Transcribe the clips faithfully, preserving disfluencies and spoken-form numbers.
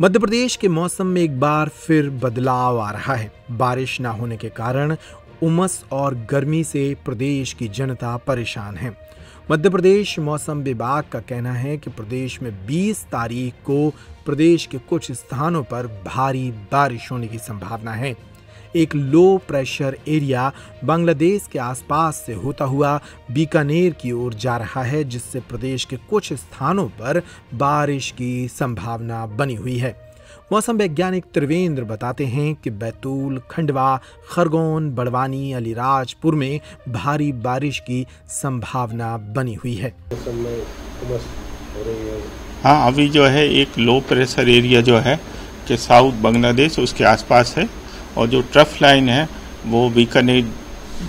मध्य प्रदेश के मौसम में एक बार फिर बदलाव आ रहा है। बारिश ना होने के कारण उमस और गर्मी से प्रदेश की जनता परेशान है। मध्य प्रदेश मौसम विभाग का कहना है कि प्रदेश में बीस तारीख को प्रदेश के कुछ स्थानों पर भारी बारिश होने की संभावना है। एक लो प्रेशर एरिया बांग्लादेश के आसपास से होता हुआ बीकानेर की ओर जा रहा है, जिससे प्रदेश के कुछ स्थानों पर बारिश की संभावना बनी हुई है। मौसम वैज्ञानिक त्रिवेंद्र बताते हैं कि बैतूल, खंडवा, खरगोन, बड़वानी, अलीराजपुर में भारी बारिश की संभावना बनी हुई है। हाँ, अभी जो है एक लो प्रेशर एरिया जो है कि साउथ बांग्लादेश उसके आसपास है, और जो ट्रफ लाइन है वो बीकानेर,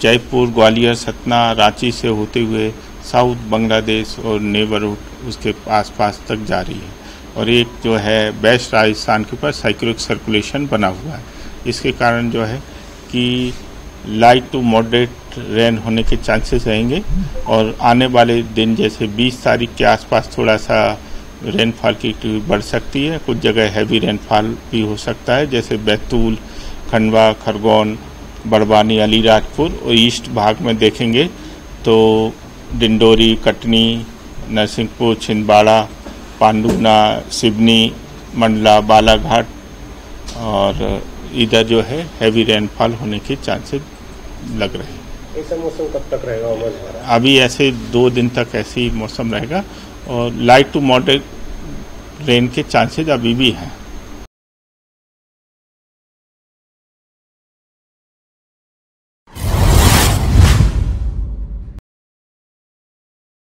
जयपुर, ग्वालियर, सतना, रांची से होते हुए साउथ बांग्लादेश और नेबरहुड उसके आसपास तक जा रही है। और एक जो है वेस्ट राजस्थान के ऊपर साइक्लोनिक सर्कुलेशन बना हुआ है, इसके कारण जो है कि लाइट टू मॉडरेट रेन होने के चांसेस रहेंगे। और आने वाले दिन जैसे बीस तारीख के आसपास थोड़ा सा रेनफॉल की एक्टिविटी बढ़ सकती है, कुछ जगह हैवी रेनफॉल भी हो सकता है, जैसे बैतूल, खंडवा, खरगोन, बड़वानी, अलीराजपुर। और ईस्ट भाग में देखेंगे तो डिंडोरी, कटनी, नरसिंहपुर, छिंदवाड़ा, पांडुना, सिवनी, मंडला, बालाघाट और इधर जो है हैवी रेनफॉल होने के चांसेस लग रहे हैं। ऐसा मौसम कब तक रहेगा? अभी ऐसे दो दिन तक ऐसे ही मौसम रहेगा और लाइट टू मॉडरेट रेन के चांसेस अभी भी हैं।